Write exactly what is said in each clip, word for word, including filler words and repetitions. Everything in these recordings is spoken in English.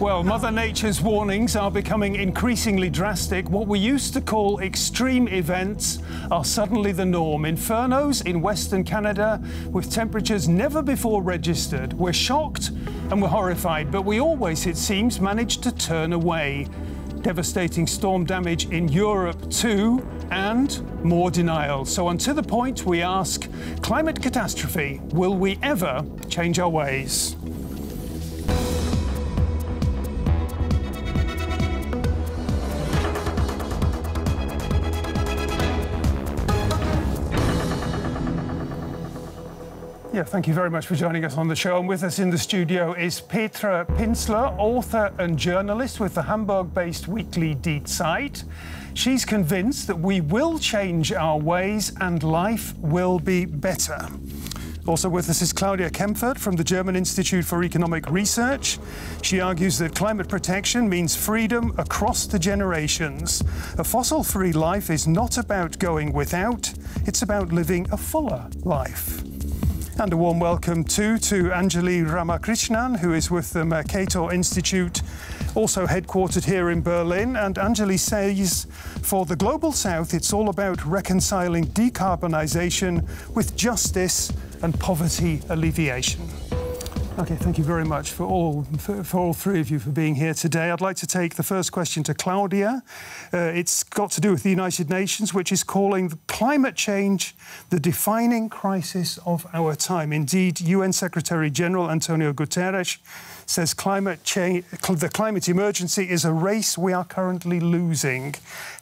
Well, Mother Nature's warnings are becoming increasingly drastic. What we used to call extreme events are suddenly the norm. Infernos in Western Canada with temperatures never before registered. We're shocked and we're horrified, but we always, it seems, manage to turn away. Devastating storm damage in Europe too, and more denial. So on To The Point, we ask, climate catastrophe, will we ever change our ways? Yeah, thank you very much for joining us on the show. And with us in the studio is Petra Pinzler, author and journalist with the Hamburg-based weekly Die Zeit. She's convinced that we will change our ways and life will be better. Also with us is Claudia Kempfert from the German Institute for Economic Research. She argues that climate protection means freedom across the generations. A fossil-free life is not about going without, it's about living a fuller life. And a warm welcome too to Anjali Ramakrishnan, who is with the Mercator Institute, also headquartered here in Berlin. And Anjali says, for the Global South, it's all about reconciling decarbonisation with justice and poverty alleviation. Okay, thank you very much for all, for, for all three of you for being here today. I'd like to take the first question to Claudia. Uh, it's got to do with the United Nations, which is calling climate change the defining crisis of our time. Indeed, U N Secretary-General Antonio Guterres says climate change, the climate emergency is a race we are currently losing.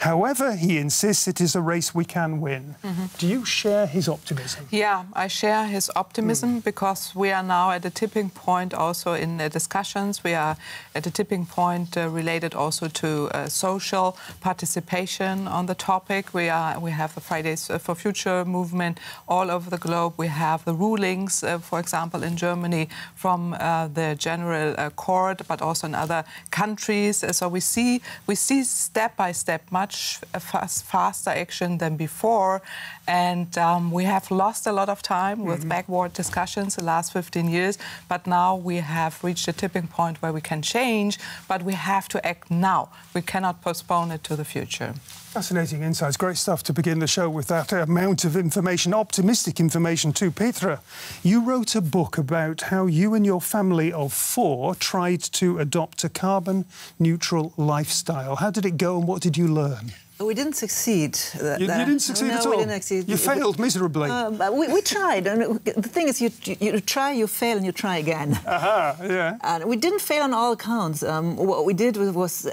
However, he insists it is a race we can win. Mm-hmm. Do you share his optimism? Yeah, I share his optimism mm. because we are now at a tipping point also in the discussions. We are at a tipping point uh, related also to uh, social participation on the topic. We are we have the Fridays for Future movement all over the globe. We have the rulings, uh, for example, in Germany from uh, the General uh, Court, but also in other countries. So we see we see step by step much fast, faster action than before, and um, we have lost a lot of time with mm-hmm. backward discussions the last fifteen years. But now we have reached a tipping point where we can change, but we have to act now. We cannot postpone it to the future. Fascinating insights. Great stuff to begin the show with that amount of information, optimistic information too. Petra, you wrote a book about how you and your family of four tried to adopt a carbon-neutral lifestyle. How did it go and what did you learn? We didn't succeed. That, you, you didn't succeed no, at all? We didn't succeed. You failed miserably. Uh, we, we tried. And the thing is, you, you try, you fail, and you try again. Aha, yeah. And we didn't fail on all accounts. Um, what we did was, was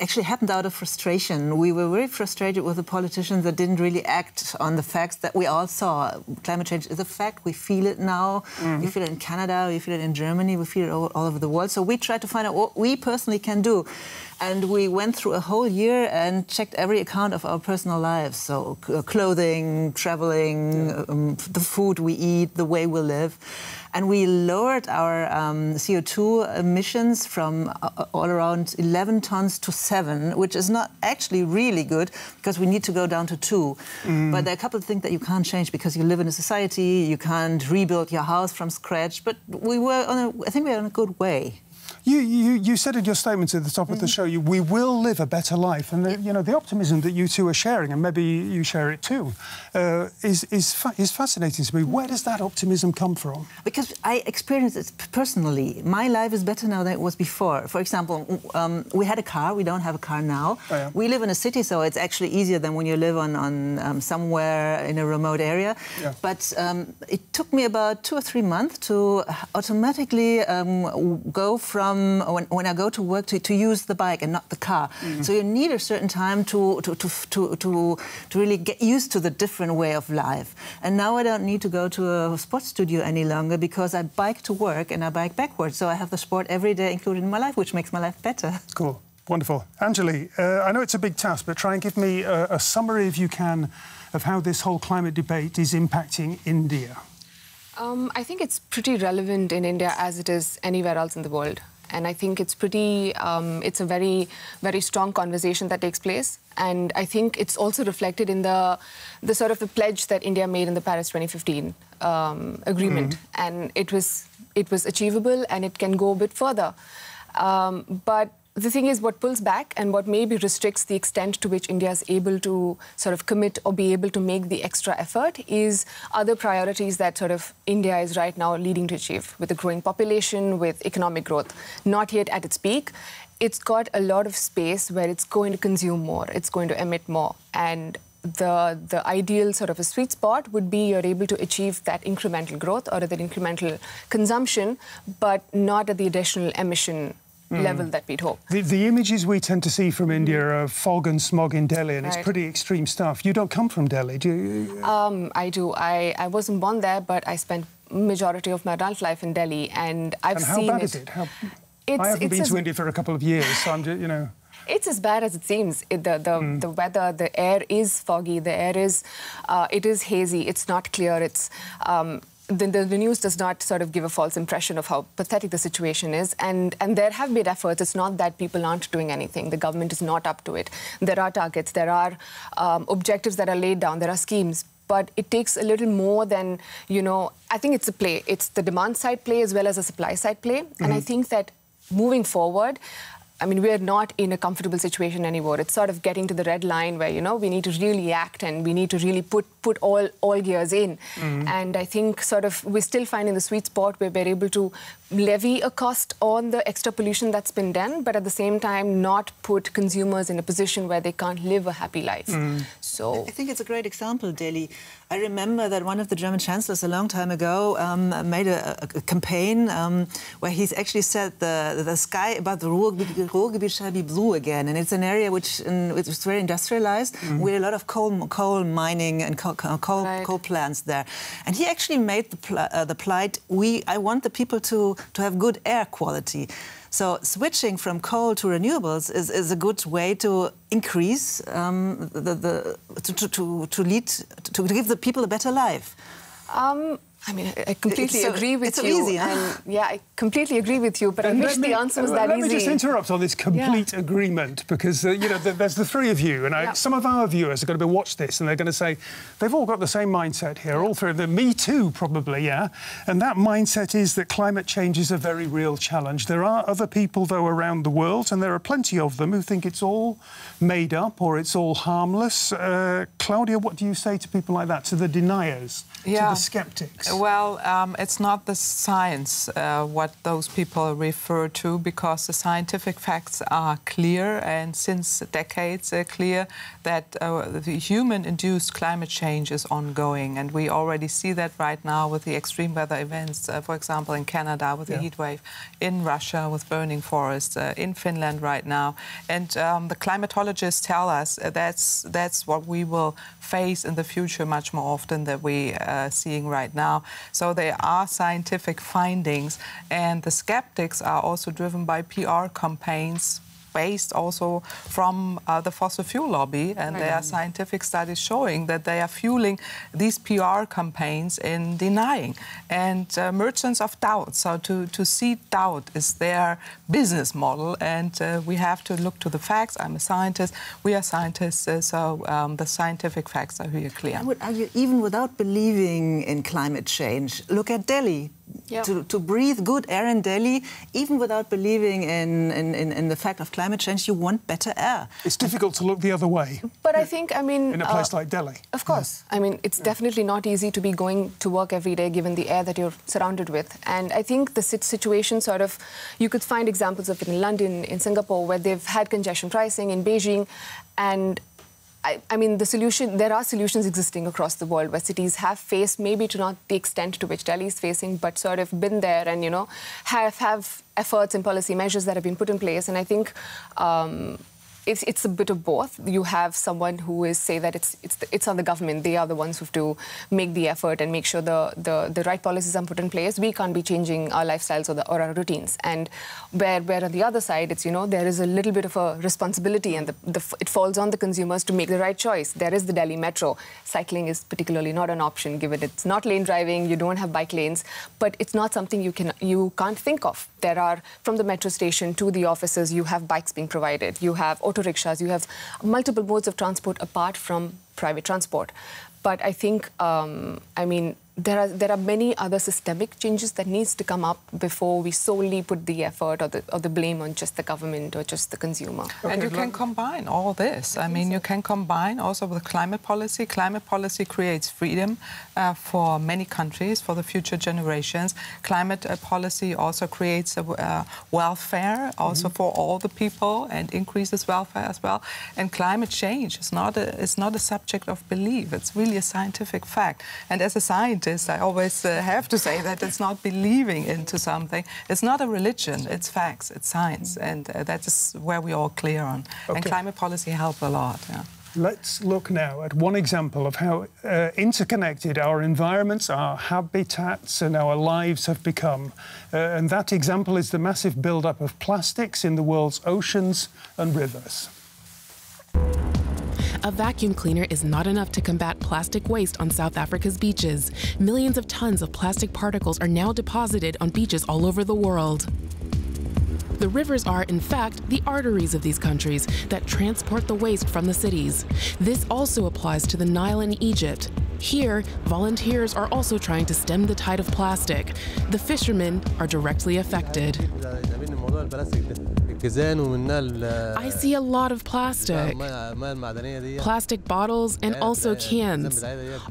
actually happened out of frustration. We were very frustrated with the politicians that didn't really act on the facts that we all saw. Climate change is a fact. We feel it now. Mm-hmm. We feel it in Canada. We feel it in Germany. We feel it all, all over the world. So we tried to find out what we personally can do. And we went through a whole year and checked every account of our personal lives, so uh, clothing, traveling, yeah. um, the food we eat, the way we live. And we lowered our um, C O two emissions from uh, all around eleven tons to seven, which is not actually really good because we need to go down to two. Mm. But there are a couple of things that you can't change because you live in a society, you can't rebuild your house from scratch. But we were on a, I think we were on a good way. You, you, you said in your statements at the top mm-hmm. of the show, you, we will live a better life. And, the, you know, the optimism that you two are sharing, and maybe you share it too, uh, is, is, fa is fascinating to me. Where does that optimism come from? Because I experienced it personally. My life is better now than it was before. For example, um, we had a car. We don't have a car now. Oh, yeah. We live in a city, so it's actually easier than when you live on, on um, somewhere in a remote area. Yeah. But um, it took me about two or three months to automatically um, go from When, when I go to work to, to use the bike and not the car. Mm-hmm. So you need a certain time to to, to, to to to really get used to the different way of life. And now I don't need to go to a sports studio any longer because I bike to work and I bike backwards. So I have the sport every day included in my life, which makes my life better. Cool. Wonderful. Anjali, uh, I know it's a big task, but try and give me a, a summary, if you can, of how this whole climate debate is impacting India. Um, I think it's pretty relevant in India as it is anywhere else in the world. And I think it's pretty, um, it's a very, very strong conversation that takes place. And I think it's also reflected in the, the sort of the pledge that India made in the Paris twenty fifteen um, agreement. Mm-hmm. And it was, it was achievable and it can go a bit further. Um, but the thing is, what pulls back and what maybe restricts the extent to which India is able to sort of commit or be able to make the extra effort is other priorities that sort of India is right now leading to achieve, with a growing population, with economic growth. Not yet at its peak. It's got a lot of space where it's going to consume more, it's going to emit more. And the, the ideal sort of a sweet spot would be you're able to achieve that incremental growth or that incremental consumption, but not at the additional emission Mm. level that we'd hope. The, the images we tend to see from India are fog and smog in Delhi, and right. it's pretty extreme stuff. You don't come from Delhi, do you? Um, I do. I, I wasn't born there, but I spent majority of my adult life in Delhi, and I've and how seen bad it. Is it? How... It's, I haven't it's been as... to India for a couple of years, so I'm just, you know... It's as bad as it seems. It, the, the, mm. the weather, the air is foggy, the air is... Uh, it is hazy, it's not clear, it's... Um, The, the, the news does not sort of give a false impression of how pathetic the situation is. And, and there have been efforts. It's not that people aren't doing anything. The government is not up to it. There are targets. There are um, objectives that are laid down. There are schemes. But it takes a little more than, you know, I think it's a play. It's the demand side play as well as a supply side play. Mm-hmm. And I think that moving forward, I mean, we're not in a comfortable situation anymore. It's sort of getting to the red line where, you know, we need to really act and we need to really put, put all, all gears in. Mm. And I think sort of we're still finding the sweet spot where we're able to levy a cost on the extra pollution that's been done, but at the same time not put consumers in a position where they can't live a happy life. Mm. So I think it's a great example, Delhi. I remember that one of the German chancellors a long time ago um, made a, a campaign um, where he's actually said the, the sky above the Ruhrgebiet Ruhrgebiet shall be blue again, and it's an area which, in, which is very industrialized, mm-hmm. with a lot of coal, coal mining and coal, coal, right. coal plants there. And he actually made the, pl uh, the plight, we, I want the people to, to have good air quality. So switching from coal to renewables is, is a good way to increase, um, the, the, to, to, to lead, to give the people a better life. Um, I mean, I completely so, agree with it's you. It's so easy, huh? Yeah, I completely agree with you, but and I wish me, the answer was that let easy. Let me just interrupt on this complete yeah. agreement, because, uh, you know, there's the three of you, and I, yeah. some of our viewers are going to watch this, and they're going to say, they've all got the same mindset here, all three of them, me too, probably, yeah? And that mindset is that climate change is a very real challenge. There are other people, though, around the world, and there are plenty of them, who think it's all made up or it's all harmless. Uh, Claudia, what do you say to people like that, to the deniers, yeah. to the sceptics? Well, um, it's not the science uh, what those people refer to, because the scientific facts are clear, and since decades are clear that uh, the human-induced climate change is ongoing, and we already see that right now with the extreme weather events, uh, for example, in Canada with yeah. the heat wave, in Russia with burning forests, uh, in Finland right now, and um, the climatologists tell us that's that's what we will face in the future much more often than we are seeing right now. So there are scientific findings, and the skeptics are also driven by P R campaigns based also from uh, the fossil fuel lobby, and there are scientific studies showing that they are fueling these P R campaigns in denying. And uh, merchants of doubt, so to, to seed doubt is their business model, and uh, we have to look to the facts. I'm a scientist, we are scientists, uh, so um, the scientific facts are here clear. I would argue even without believing in climate change, look at Delhi. Yep. To, to breathe good air in Delhi, even without believing in, in, in, in the fact of climate change, you want better air. It's difficult to look the other way. But yeah. I think, I mean... In a place uh, like Delhi. Of course. Yeah. I mean, it's yeah. definitely not easy to be going to work every day given the air that you're surrounded with. And I think the situation sort of... You could find examples of it in London, in Singapore, where they've had congestion pricing, in Beijing, and... I, I mean, the solution, there are solutions existing across the world where cities have faced, maybe to not the extent to which Delhi is facing, but sort of been there and, you know, have, have efforts and policy measures that have been put in place. And I think um, it's, it's a bit of both. You have someone who is say that it's, it's, the, it's on the government. They are the ones who have to make the effort and make sure the, the, the right policies are put in place. We can't be changing our lifestyles or, the, or our routines. And where, where on the other side, it's, you know, there is a little bit of a responsibility, and the, the, it falls on the consumers to make the right choice. There is the Delhi Metro. Cycling is particularly not an option, given it's not lane driving, you don't have bike lanes, but it's not something you, can, you can't think of. There are, from the metro station to the offices, you have bikes being provided, you have auto rickshaws, you have multiple modes of transport apart from private transport. But I think, um, I mean, there are there are many other systemic changes that needs to come up before we solely put the effort or the or the blame on just the government or just the consumer. Okay, and you can combine all this. I, I mean, so. you can combine also with climate policy. Climate policy creates freedom uh, for many countries, for the future generations. Climate uh, policy also creates a, uh, welfare also mm-hmm. for all the people and increases welfare as well. And climate change is not a, it's not a subject of belief. It's really a scientific fact. And as a scientist, I always uh, have to say that it's not believing into something. It's not a religion, it's facts, it's science, and uh, that is where we're all clear on. Okay. And climate policy helps a lot. Yeah. Let's look now at one example of how uh, interconnected our environments, our habitats and our lives have become. Uh, and that example is the massive build-up of plastics in the world's oceans and rivers. A vacuum cleaner is not enough to combat plastic waste on South Africa's beaches. Millions of tons of plastic particles are now deposited on beaches all over the world. The rivers are, in fact, the arteries of these countries that transport the waste from the cities. This also applies to the Nile in Egypt. Here, volunteers are also trying to stem the tide of plastic. The fishermen are directly affected. I see a lot of plastic, plastic bottles and also cans.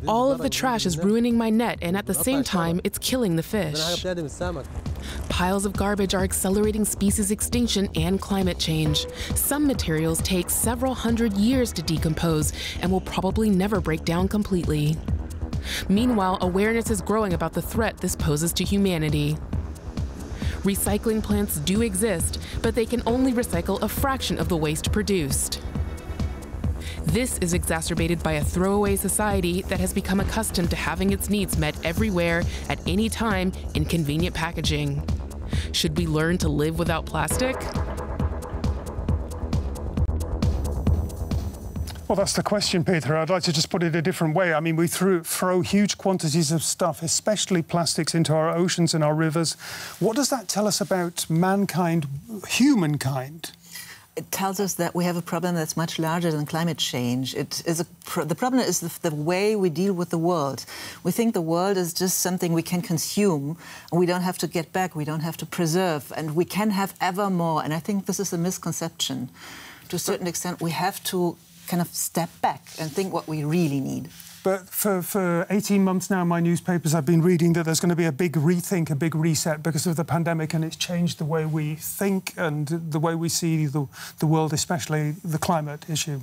All of the trash is ruining my net and at the same time it's killing the fish. Piles of garbage are accelerating species extinction and climate change. Some materials take several hundred years to decompose and will probably never break down completely. Meanwhile, awareness is growing about the threat this poses to humanity. Recycling plants do exist, but they can only recycle a fraction of the waste produced. This is exacerbated by a throwaway society that has become accustomed to having its needs met everywhere, at any time, in convenient packaging. Should we learn to live without plastic? Well, that's the question, Petra. I'd like to just put it a different way. I mean, we threw, throw huge quantities of stuff, especially plastics, into our oceans and our rivers. What does that tell us about mankind, humankind? It tells us that we have a problem that's much larger than climate change. It is a pr the problem is the, the way we deal with the world. We think the world is just something we can consume, and we don't have to get back, we don't have to preserve, and we can have ever more. And I think this is a misconception. To a certain extent, we have to kind of step back and think what we really need. But for, for eighteen months now, my newspapers have been reading that there's going to be a big rethink, a big reset because of the pandemic, and it's changed the way we think and the way we see the, the world, especially the climate issue.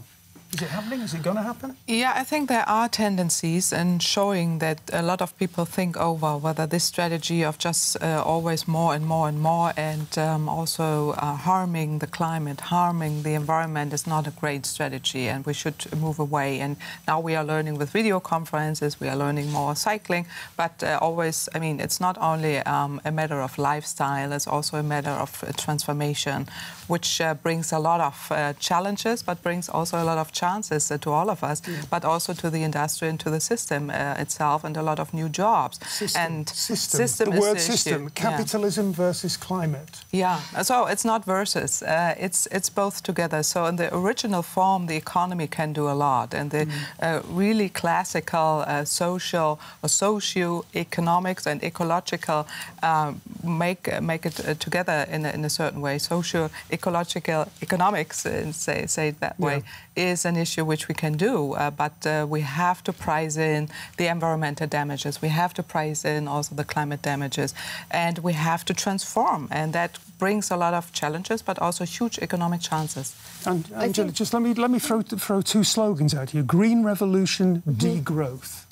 Is it happening? Is it going to happen? Yeah, I think there are tendencies and showing that a lot of people think over whether this strategy of just uh, always more and more and more and um, also uh, harming the climate, harming the environment is not a great strategy and we should move away. And now we are learning with video conferences, we are learning more cycling, but uh, always, I mean, it's not only um, a matter of lifestyle, it's also a matter of uh, transformation, which uh, brings a lot of uh, challenges, but brings also a lot of challenges. chances uh, to all of us, yeah. but also to the industry and to the system uh, itself and a lot of new jobs. System. And system. system the is word the system. Issue. Capitalism yeah. versus climate. Yeah, so it's not versus. Uh, it's, it's both together. So in the original form, the economy can do a lot. And the mm. uh, really classical uh, social or socio-economics and ecological uh, make, uh, make it uh, together in a, in a certain way. Socio-ecological economics, uh, say, say it that yeah. way, is an issue which we can do, uh, but uh, we have to price in the environmental damages, we have to price in also the climate damages, and we have to transform, and that brings a lot of challenges, but also huge economic chances. And Anjali, just let me, let me throw, throw two slogans at you. Green Revolution, mm-hmm. degrowth.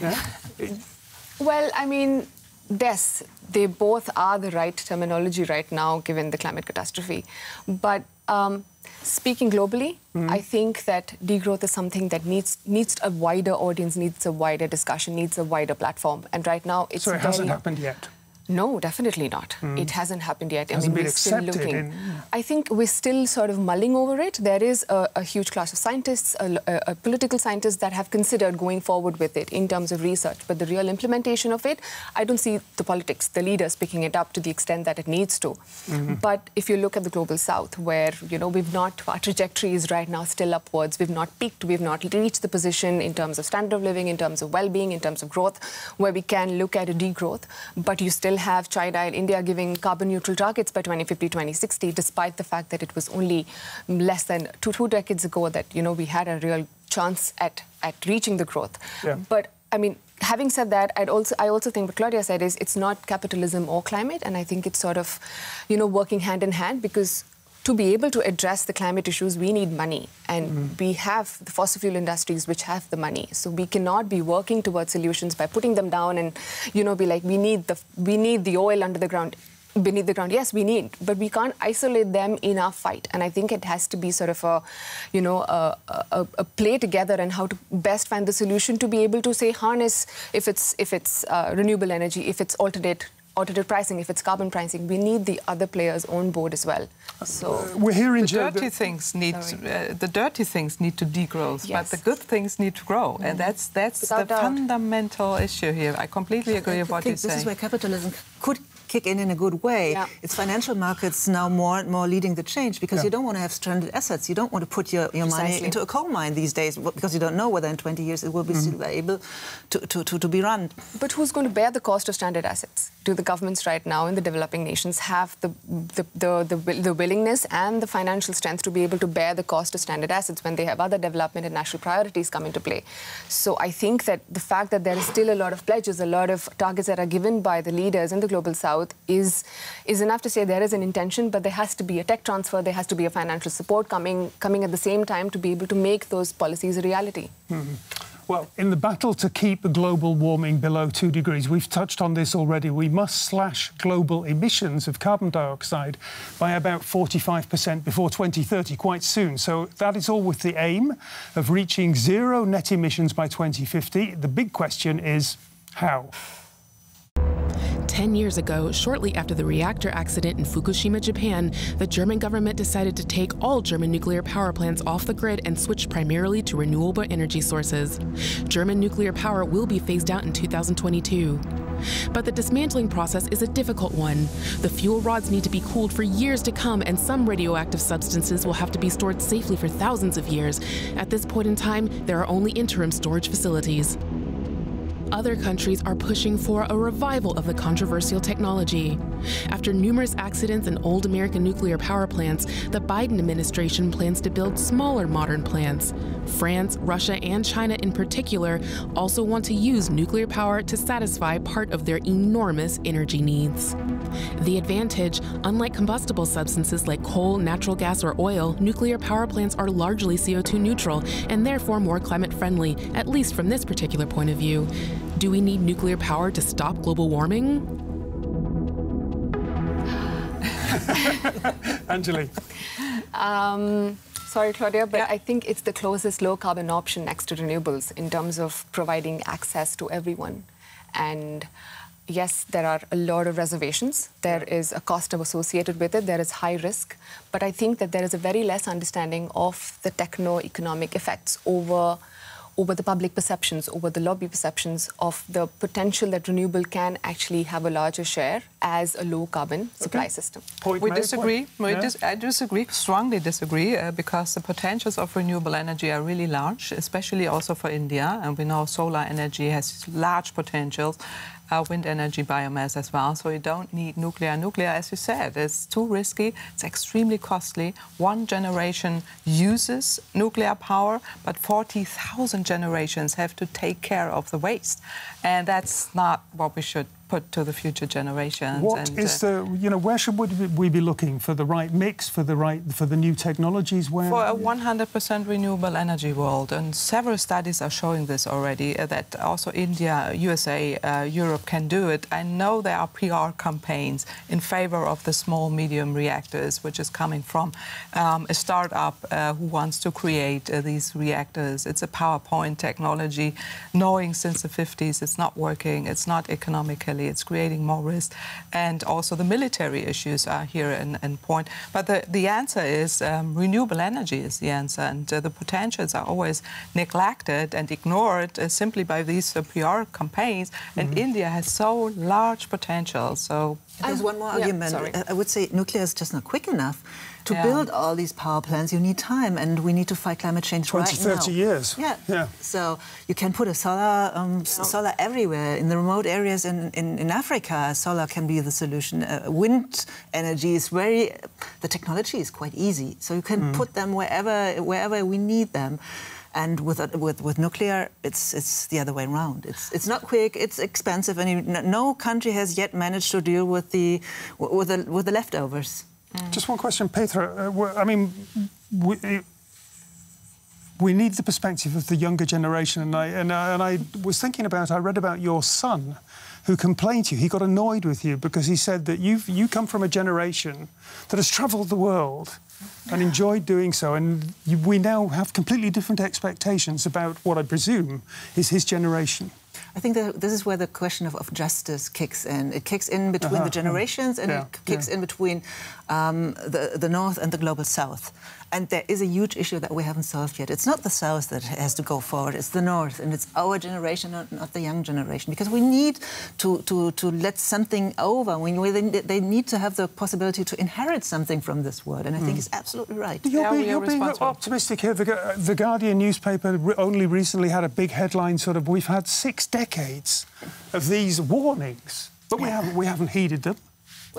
Yeah? Well, I mean, yes, they both are the right terminology right now, given the climate catastrophe, but um, speaking globally, mm. I think that degrowth is something that needs needs a wider audience, needs a wider discussion, needs a wider platform. And right now, it's so it hasn't happened yet. No, definitely not. Mm. It hasn't happened yet. It hasn't I mean, been we're accepted still looking. In, yeah. I think we're still sort of mulling over it. There is a, a huge class of scientists, a, a, a political scientists that have considered going forward with it in terms of research. But the real implementation of it, I don't see the politics, the leaders picking it up to the extent that it needs to. Mm-hmm. But if you look at the global south, where, you know, we've not, our trajectory is right now still upwards. We've not peaked. We've not reached the position in terms of standard of living, in terms of well-being, in terms of growth, where we can look at a degrowth. But you still have China and India giving carbon-neutral targets by twenty fifty, twenty sixty, despite the fact that it was only less than two, two decades ago that, you know, we had a real chance at, at reaching the growth. Yeah. But, I mean, having said that, I'd also, I also think what Claudia said is it's not capitalism or climate, and I think it's sort of, you know, working hand in hand, because to be able to address the climate issues, we need money. And mm. we have the fossil fuel industries which have the money. So we cannot be working towards solutions by putting them down and, you know, be like, we need the, we need the oil under the ground, beneath the ground. Yes, we need, but we can't isolate them in our fight. And I think it has to be sort of a, you know, a, a, a play together and how to best find the solution to be able to, say, harness, if it's, if it's uh, renewable energy, if it's alternate alternative pricing, if it's carbon pricing, we need the other players on board as well. So we're hearing the dirty the things need uh, the dirty things need to degrowth, yes. But the good things need to grow, mm. and that's that's Without the doubt. fundamental issue here. I completely agree with what you say. This is where capitalism could kick in in a good way. Yeah. It's financial markets now more and more leading the change, because yeah. you don't want to have stranded assets. You don't want to put your, your money into a coal mine these days, because you don't know whether in twenty years it will be mm-hmm. still able to, to, to, to be run. But who's going to bear the cost of stranded assets? Do the governments right now in the developing nations have the, the, the, the, the willingness and the financial strength to be able to bear the cost of stranded assets when they have other development and national priorities come into play? So I think that the fact that there is still a lot of pledges, a lot of targets that are given by the leaders in the global south is is enough to say there is an intention, but there has to be a tech transfer, there has to be a financial support coming coming at the same time to be able to make those policies a reality. Mm-hmm. Well, in the battle to keep the global warming below two degrees, we've touched on this already, we must slash global emissions of carbon dioxide by about forty-five percent before twenty thirty, quite soon. So that is all with the aim of reaching zero net emissions by twenty fifty. The big question is how? Ten years ago, shortly after the reactor accident in Fukushima, Japan, the German government decided to take all German nuclear power plants off the grid and switch primarily to renewable energy sources. German nuclear power will be phased out in two thousand twenty-two. But the dismantling process is a difficult one. The fuel rods need to be cooled for years to come, and some radioactive substances will have to be stored safely for thousands of years. At this point in time, there are only interim storage facilities. Other countries are pushing for a revival of the controversial technology. After numerous accidents in old American nuclear power plants, the Biden administration plans to build smaller modern plants. France, Russia, and China in particular also want to use nuclear power to satisfy part of their enormous energy needs. The advantage, unlike combustible substances like coal, natural gas, or oil, nuclear power plants are largely C O two neutral and therefore more climate friendly, at least from this particular point of view. Do we need nuclear power to stop global warming? Anjali. Um, sorry, Claudia, but yeah. I think it's the closest low-carbon option next to renewables in terms of providing access to everyone. And yes, there are a lot of reservations. There is a cost associated with it. There is high risk. But I think that there is a very less understanding of the techno-economic effects over over the public perceptions, over the lobby perceptions of the potential that renewable can actually have a larger share as a low-carbon supply okay. system. Point we disagree. We yeah. dis I disagree, strongly disagree, uh, because the potentials of renewable energy are really large, especially also for India. And we know solar energy has large potentials. Uh, wind energy, biomass as well, so you don't need nuclear. Nuclear, as you said, it's too risky, it's extremely costly. One generation uses nuclear power, but forty thousand generations have to take care of the waste. And that's not what we should put to the future generations. What and, is uh, the, you know, where should we be looking for the right mix, for the right, for the new technologies? Where for a one hundred percent renewable energy world, and several studies are showing this already, uh, that also India, U S A, uh, Europe can do it. I know there are P R campaigns in favor of the small, medium reactors, which is coming from um, a startup uh, who wants to create uh, these reactors. It's a PowerPoint technology, knowing since the fifties it's not working, it's not economically globally. It's creating more risk. And also the military issues are here in, in point. But the, the answer is um, renewable energy is the answer. And uh, the potentials are always neglected and ignored uh, simply by these uh, P R campaigns. Mm-hmm. And India has so large potential. So there's one more argument. Yeah, I would say nuclear is just not quick enough. To yeah. build all these power plants, you need time, and we need to fight climate change right now. twenty, thirty years. Yeah. yeah. So you can put a solar um, yeah. solar everywhere. In the remote areas in, in, in Africa, solar can be the solution. Uh, wind energy is very... The technology is quite easy. So you can mm. put them wherever wherever we need them. And with, with, with nuclear, it's, it's the other way around. It's, it's not quick, it's expensive, and you, no country has yet managed to deal with the, with the, with the leftovers. Mm. Just one question, Petra. Uh, I mean, we, it, we need the perspective of the younger generation. And I, and, I, and I was thinking about, I read about your son who complained to you. He got annoyed with you because he said that you've, you come from a generation that has travelled the world and enjoyed doing so. And you, we now have completely different expectations about what I presume is his generation. I think that this is where the question of, of justice kicks in. It kicks in between uh-huh. the generations, and yeah. it kicks yeah. in between um, the, the North and the Global South. And there is a huge issue that we haven't solved yet. It's not the South that has to go forward, it's the North. And it's our generation, not, not the young generation. Because we need to, to, to let something over. We, we, they need to have the possibility to inherit something from this world. And I think mm. it's absolutely right. You're, yeah, be, you're being optimistic here. The, the Guardian newspaper only recently had a big headline, sort of, we've had six decades of these warnings, but we haven't, we haven't heeded them.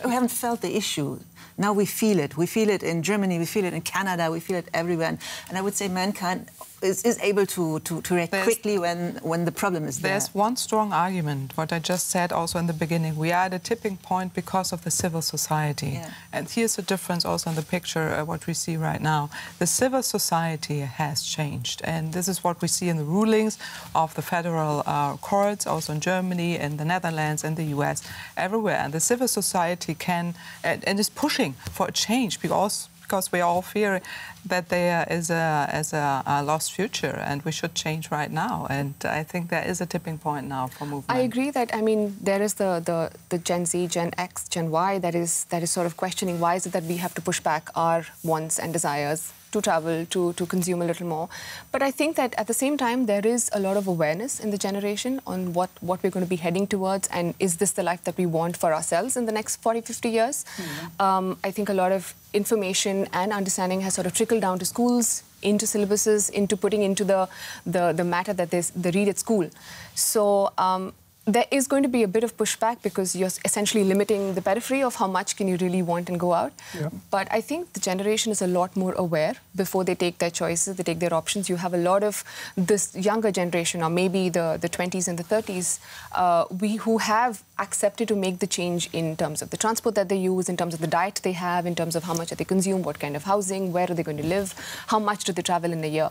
We haven't felt the issue. Now we feel it. We feel it in Germany, we feel it in Canada, we feel it everywhere. And I would say mankind is, is able to, to, to react there's, quickly when, when the problem is there. There's one strong argument, what I just said also in the beginning. We are at a tipping point because of the civil society. Yeah. And here's the difference also in the picture, uh, what we see right now. The civil society has changed. And this is what we see in the rulings of the federal uh, courts, also in Germany, in the Netherlands, in the U S, everywhere. And the civil society can, and, and is pushing for a change because because we all fear that there is a, is a, a lost future, and we should change right now. And I think there is a tipping point now for movement. I agree that, I mean, there is the, the, the Gen Z, Gen X, Gen Y that is, that is sort of questioning why is it that we have to push back our wants and desires to travel, to, to consume a little more. But I think that at the same time, there is a lot of awareness in the generation on what, what we're going to be heading towards, and is this the life that we want for ourselves in the next forty, fifty years? Mm-hmm. um, I think a lot of information and understanding has sort of trickled down to schools, into syllabuses, into putting into the, the, the matter that they read at school. So um, there is going to be a bit of pushback because you're essentially limiting the periphery of how much can you really want and go out. Yeah. But I think the generation is a lot more aware before they take their choices, they take their options. You have a lot of this younger generation, or maybe the, the twenties and the thirties, uh, we who have accepted to make the change in terms of the transport that they use, in terms of the diet they have, in terms of how much are they consume, what kind of housing, where are they going to live, how much do they travel in a year.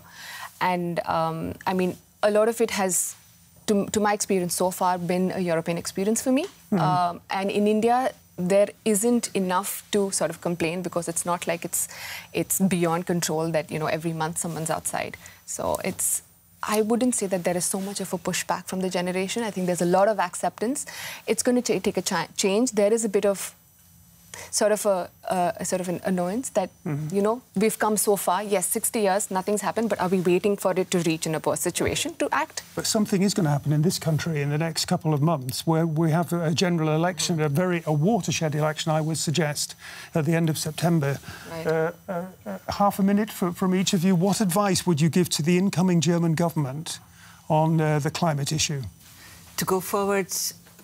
And, um, I mean, a lot of it has... To, to my experience so far, been a European experience for me. Mm. Um, and in India, there isn't enough to sort of complain because it's not like it's it's beyond control that, you know, every month someone's outside. So it's, I wouldn't say that there is so much of a pushback from the generation. I think there's a lot of acceptance. It's going to take a cha change. There is a bit of sort of a, uh, a sort of an annoyance that, mm-hmm. you know, we've come so far. Yes, sixty years, nothing's happened, but are we waiting for it to reach in a poor situation to act? But something is going to happen in this country in the next couple of months, where we have a general election, a very a watershed election, I would suggest, at the end of September. Right. Uh, uh, uh, half a minute for, from each of you. What advice would you give to the incoming German government on uh, the climate issue? To go forward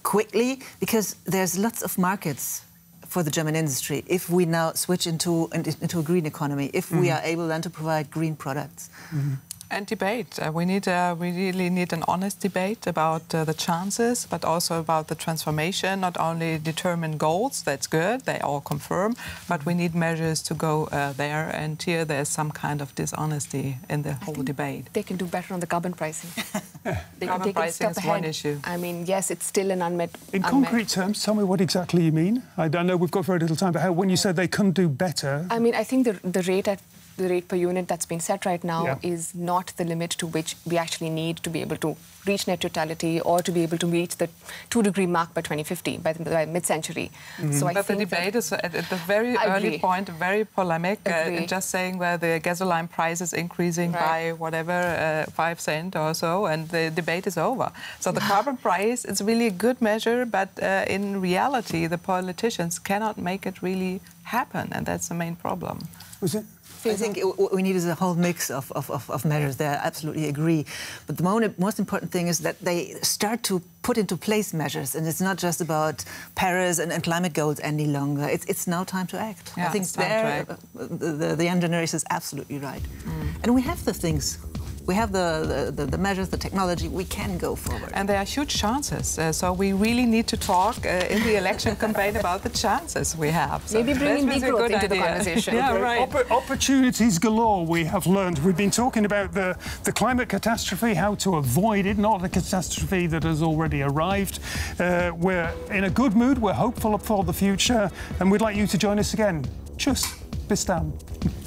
quickly, because there's lots of markets for the German industry, if we now switch into into a green economy, if mm-hmm. we are able then to provide green products. Mm-hmm. And debate. Uh, we need, uh, we really need an honest debate about uh, the chances, but also about the transformation. Not only determine goals, that's good, they all confirm, but we need measures to go uh, there. And here there's some kind of dishonesty in the I whole debate. They can do better on the carbon pricing. they carbon can pricing is ahead. one issue. I mean, yes, it's still an unmet. In unmet. concrete terms, tell me what exactly you mean. I know we've got very little time, but how, when you said they couldn't do better, I mean, I think the the rate at. the rate per unit that's been set right now yeah. is not the limit to which we actually need to be able to reach net neutrality or to be able to reach the two-degree mark by twenty fifty, by, by mid-century. Mm-hmm. So I but think the debate is at, at the very I early agree. point, very polemic, uh, and just saying where the gasoline price is increasing right. by whatever, uh, five cent or so, and the debate is over. So the carbon price is really a good measure, but uh, in reality, the politicians cannot make it really happen, and that's the main problem. Was it? I think what we need is a whole mix of, of, of measures there. I absolutely agree. But the most important thing is that they start to put into place measures. And it's not just about Paris and, and climate goals any longer. It's, it's now time to act. Yeah, I think there, the, the young generation is absolutely right. Mm. And we have the things. We have the, the, the measures, the technology, we can go forward. And there are huge chances, uh, so we really need to talk uh, in the election campaign about the chances we have. So maybe bringing degrowth into idea. the conversation. Yeah, right. Opp opportunities galore, we have learned. We've been talking about the, the climate catastrophe, how to avoid it, not the catastrophe that has already arrived. Uh, we're in a good mood, we're hopeful for the future, and we'd like you to join us again. Tschüss, bis dann.